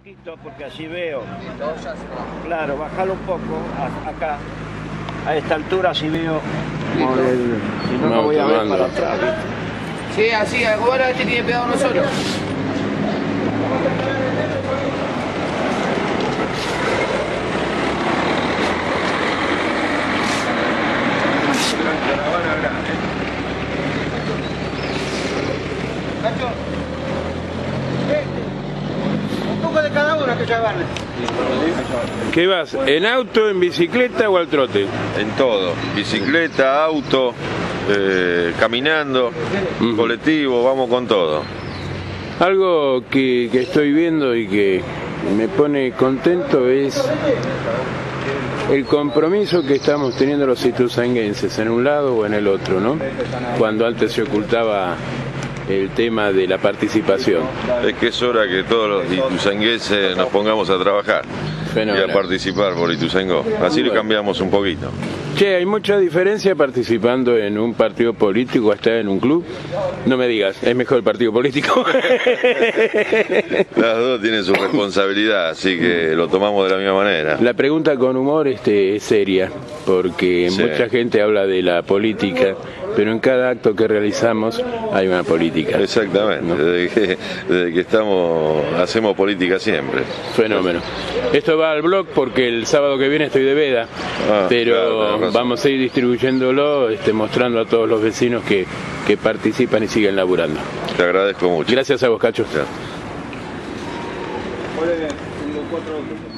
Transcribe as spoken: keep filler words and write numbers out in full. poquito porque así veo. Claro, bájalo un poco, a, acá. A esta altura así veo. Si no, no voy a ver para atrás. Sí, así, ahora tiene que pegar nosotros. Cacho, un poco de cada uno que ya van. ¿Qué vas? ¿En auto, en bicicleta o al trote? En todo, bicicleta, auto, eh, caminando, uh-huh. colectivo, vamos con todo. Algo que, que estoy viendo y que me pone contento es el compromiso que estamos teniendo los ituzainguenses en un lado o en el otro, ¿no? Cuando antes se ocultaba el tema de la participación. Es que es hora que todos los ituzainguenses nos pongamos a trabajar. Fenomenal. Y a participar por Ituzaingó. Así lo cambiamos un poquito. Che, ¿hay mucha diferencia participando en un partido político hasta en un club? No me digas, es mejor el partido político. Las dos tienen su responsabilidad, así que lo tomamos de la misma manera. La pregunta con humor este, es seria, porque sí. Mucha gente habla de la política, pero en cada acto que realizamos hay una política. Exactamente, ¿no? desde, que, desde que estamos hacemos política siempre. Fenómeno. Esto va al blog porque el sábado que viene estoy de veda, ah, pero claro, claro, vamos a ir distribuyéndolo, este, mostrando a todos los vecinos que, que participan y siguen laburando. Te agradezco mucho. Gracias a vos, Cacho. Gracias.